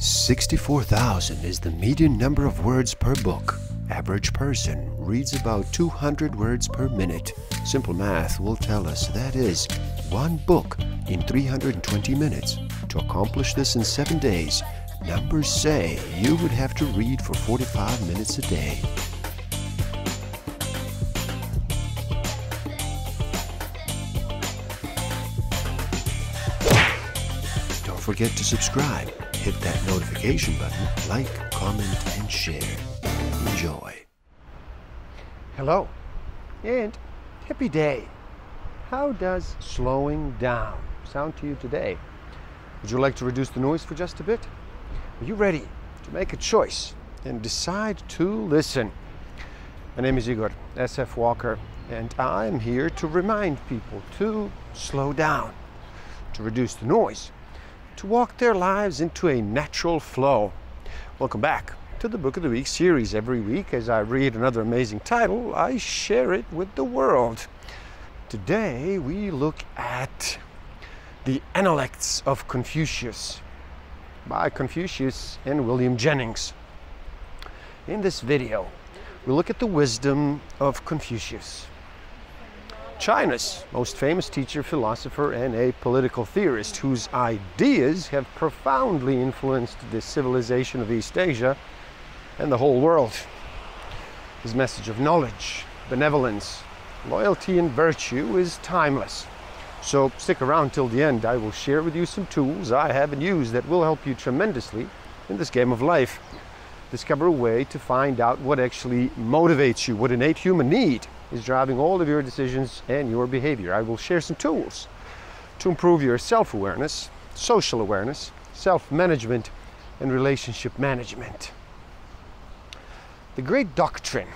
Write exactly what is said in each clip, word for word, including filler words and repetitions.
sixty-four thousand is the median number of words per book. Average person reads about two hundred words per minute. Simple math will tell us that is one book in three hundred twenty minutes. To accomplish this in seven days, numbers say you would have to read for forty-five minutes a day. Don't forget to subscribe, hit that notification button, like, comment, and share. Enjoy. Hello, and happy day. How does slowing down sound to you today? Would you like to reduce the noise for just a bit? Are you ready to make a choice and decide to listen? My name is Igor S F Walker, and I'm here to remind people to slow down, to reduce the noise, to walk their lives into a natural flow. Welcome back to the Book of the Week series. Every week, as I read another amazing title, I share it with the world. Today, we look at The Analects of Confucius by Confucius and William Jennings. In this video, we look at the wisdom of Confucius, China's most famous teacher, philosopher, and a political theorist whose ideas have profoundly influenced the civilization of East Asia and the whole world. His message of knowledge, benevolence, loyalty, and virtue is timeless. So stick around till the end. I will share with you some tools I have and use that will help you tremendously in this game of life. Discover a way to find out what actually motivates you, what innate human need is driving all of your decisions and your behavior. I will share some tools to improve your self-awareness, social awareness, self-management, and relationship management. The great doctrine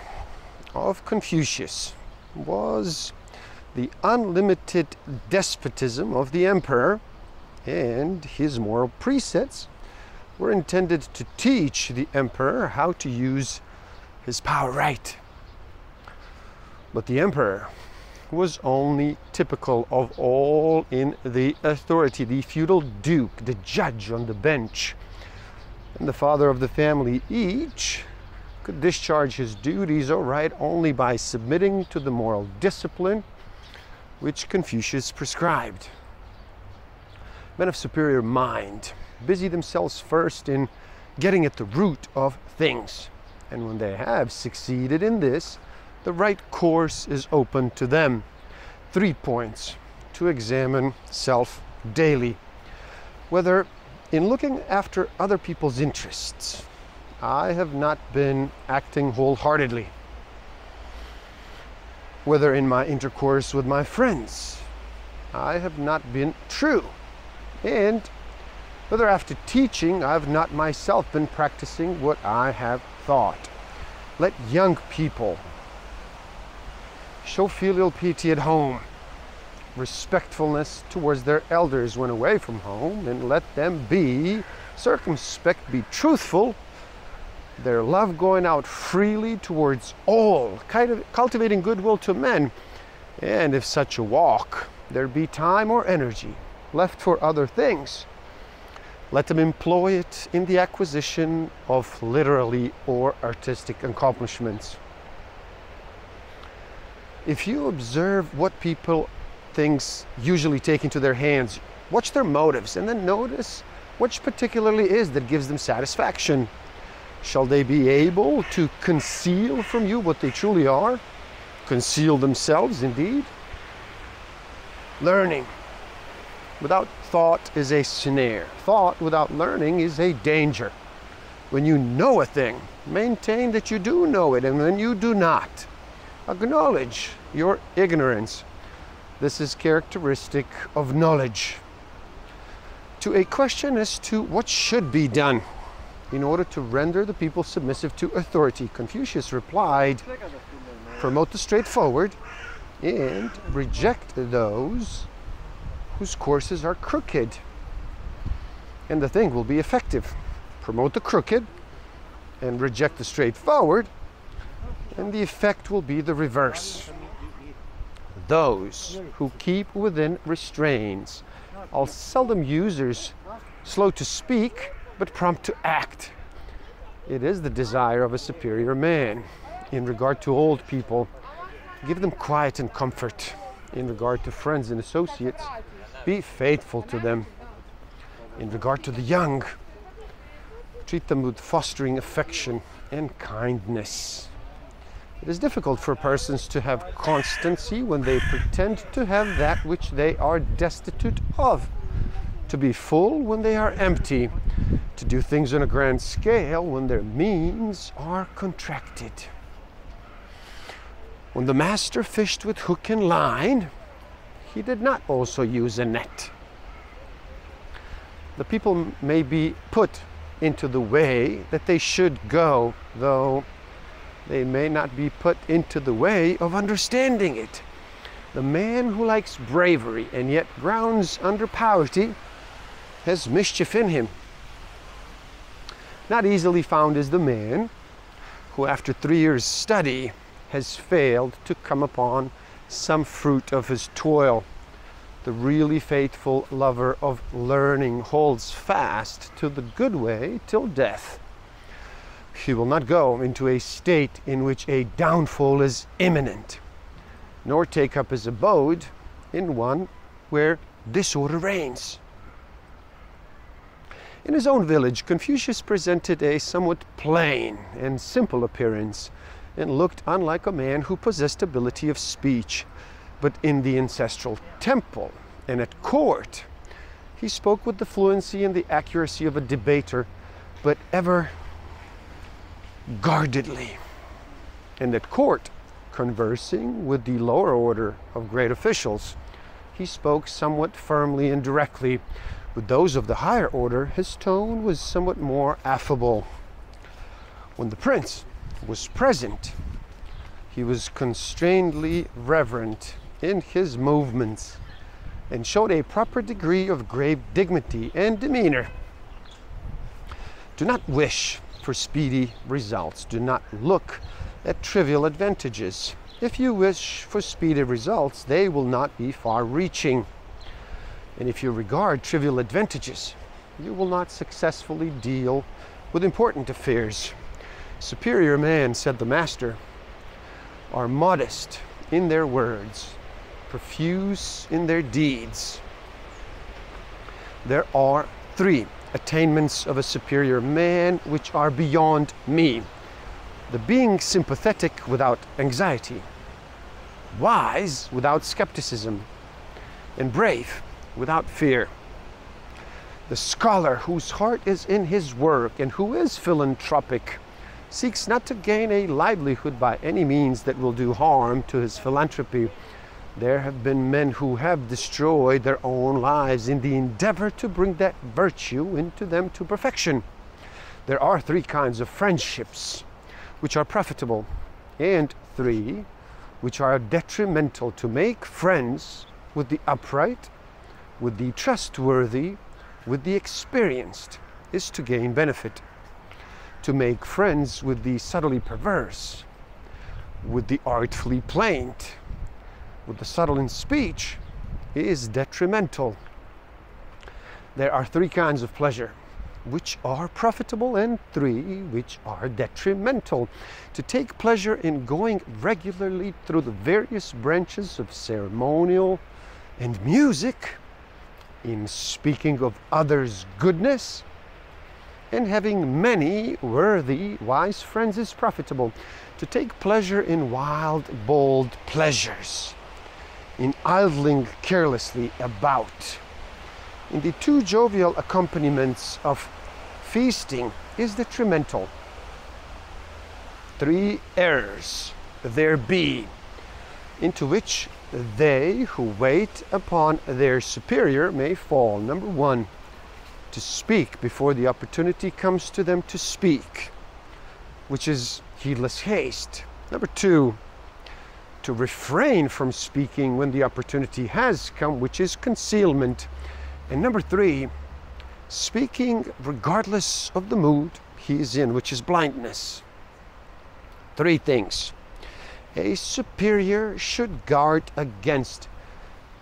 of Confucius was the unlimited despotism of the emperor, and his moral precepts were intended to teach the emperor how to use his power right. But the emperor was only typical of all in the authority, the feudal duke, the judge on the bench, and the father of the family. Each could discharge his duties or right only by submitting to the moral discipline which Confucius prescribed. Men of superior mind busy themselves first in getting at the root of things, and when they have succeeded in this, the right course is open to them. Three points to examine self daily. Whether in looking after other people's interests, I have not been acting wholeheartedly. Whether in my intercourse with my friends, I have not been true. And whether after teaching, I have not myself been practicing what I have thought. Let young people show filial piety at home, respectfulness towards their elders when away from home, and let them be circumspect, be truthful, their love going out freely towards all, kind of cultivating goodwill to men. And if such a walk, there be time or energy left for other things, let them employ it in the acquisition of literary or artistic accomplishments. If you observe what people things usually take into their hands, watch their motives, and then notice which particularly is that gives them satisfaction. Shall they be able to conceal from you what they truly are? Conceal themselves, indeed? Learning without thought is a snare. Thought without learning is a danger. When you know a thing, maintain that you do know it, and when you do not, acknowledge your ignorance. This is characteristic of knowledge. To a question as to what should be done in order to render the people submissive to authority, Confucius replied, promote the straightforward and reject those whose courses are crooked, and the thing will be effective. Promote the crooked and reject the straightforward, and the effect will be the reverse. Those who keep within restraints are seldom users, slow to speak, but prompt to act. It is the desire of a superior man. In regard to old people, give them quiet and comfort. In regard to friends and associates, be faithful to them. In regard to the young, treat them with fostering affection and kindness. It is difficult for persons to have constancy when they pretend to have that which they are destitute of, to be full when they are empty, to do things on a grand scale when their means are contracted. When the master fished with hook and line, he did not also use a net. The people may be put into the way that they should go, though they may not be put into the way of understanding it. The man who likes bravery and yet groans under poverty has mischief in him. Not easily found is the man who, after three years' study, has failed to come upon some fruit of his toil. The really faithful lover of learning holds fast to the good way till death. He will not go into a state in which a downfall is imminent, nor take up his abode in one where disorder reigns. In his own village, Confucius presented a somewhat plain and simple appearance, and looked unlike a man who possessed ability of speech. But in the ancestral temple and at court, he spoke with the fluency and the accuracy of a debater, but ever guardedly. And at court, conversing with the lower order of great officials, he spoke somewhat firmly and directly. With those of the higher order, his tone was somewhat more affable. When the prince was present, he was constrainedly reverent in his movements and showed a proper degree of grave dignity and demeanor. Do not wish for speedy results. Do not look at trivial advantages. If you wish for speedy results, they will not be far-reaching. And if you regard trivial advantages, you will not successfully deal with important affairs. Superior men, said the master, are modest in their words, profuse in their deeds. There are three attainments of a superior man which are beyond me: the being sympathetic without anxiety, wise without skepticism, and brave without fear. The scholar whose heart is in his work and who is philanthropic seeks not to gain a livelihood by any means that will do harm to his philanthropy. There have been men who have destroyed their own lives in the endeavor to bring that virtue into them to perfection. There are three kinds of friendships which are profitable, and three which are detrimental: to make friends with the upright, with the trustworthy, with the experienced, is to gain benefit. To make friends with the subtly perverse, with the artfully plaint, with the subtle in speech, is detrimental. There are three kinds of pleasure which are profitable, and three which are detrimental. To take pleasure in going regularly through the various branches of ceremonial and music, in speaking of others' goodness, and having many worthy, wise friends is profitable. To take pleasure in wild, bold pleasures, in idling carelessly about, in the too jovial accompaniments of feasting is detrimental. Three errors there be, into which they who wait upon their superior may fall. Number one, to speak before the opportunity comes to them to speak, which is heedless haste. Number two, to refrain from speaking when the opportunity has come, which is concealment. And number three, speaking regardless of the mood he is in, which is blindness. Three things a superior should guard against.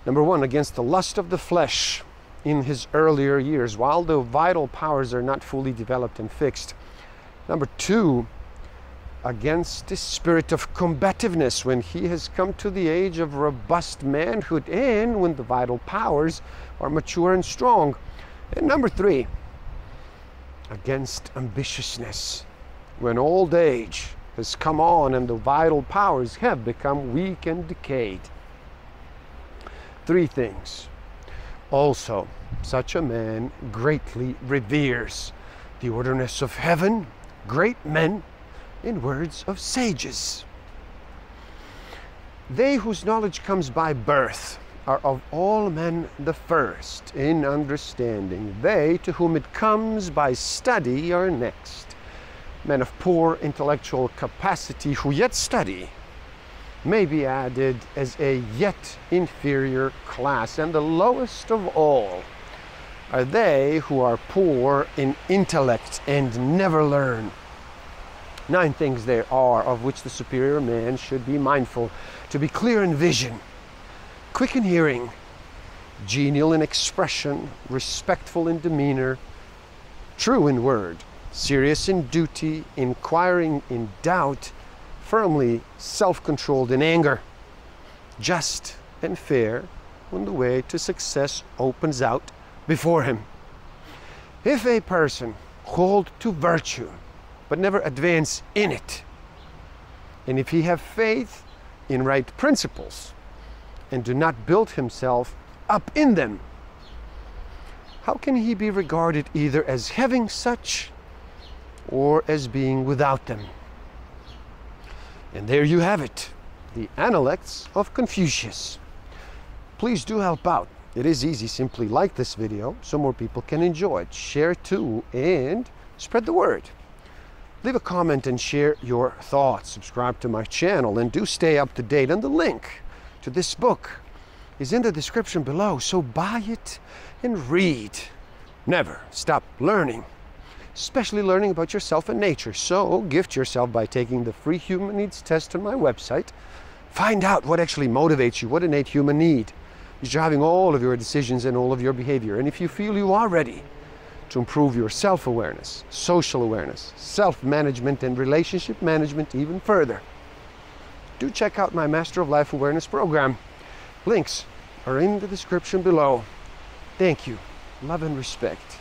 Number one, against the lust of the flesh. in his earlier years, while the vital powers are not fully developed and fixed. Number two, against the spirit of combativeness when he has come to the age of robust manhood and when the vital powers are mature and strong. And number three, against ambitiousness when old age has come on and the vital powers have become weak and decayed. Three things. Also, such a man greatly reveres the ordinance of heaven, great men, in words of sages. They whose knowledge comes by birth are of all men the first in understanding. They to whom it comes by study are next. Men of poor intellectual capacity who yet study may be added as a yet inferior class, and the lowest of all are they who are poor in intellect and never learn. Nine things there are of which the superior man should be mindful: to be clear in vision, quick in hearing, genial in expression, respectful in demeanor, true in word, serious in duty, inquiring in doubt, firmly self-controlled in anger, just and fair when the way to success opens out before him. If a person hold to virtue but never advance in it, and if he have faith in right principles and do not build himself up in them, how can he be regarded either as having such or as being without them? And there you have it, the Analects of Confucius. Please do help out. It is easy. Simply like this video so more people can enjoy it. Share it too and spread the word. Leave a comment and share your thoughts. Subscribe to my channel and do stay up to date. And the link to this book is in the description below. So buy it and read. Never stop learning, especially learning about yourself and nature. So gift yourself by taking the free human needs test on my website. Find out what actually motivates you, what innate human need is driving all of your decisions and all of your behavior. And if you feel you are ready to improve your self-awareness, social awareness, self-management and relationship management even further, do check out my Master of Life Awareness program. Links are in the description below. Thank you. Love and respect.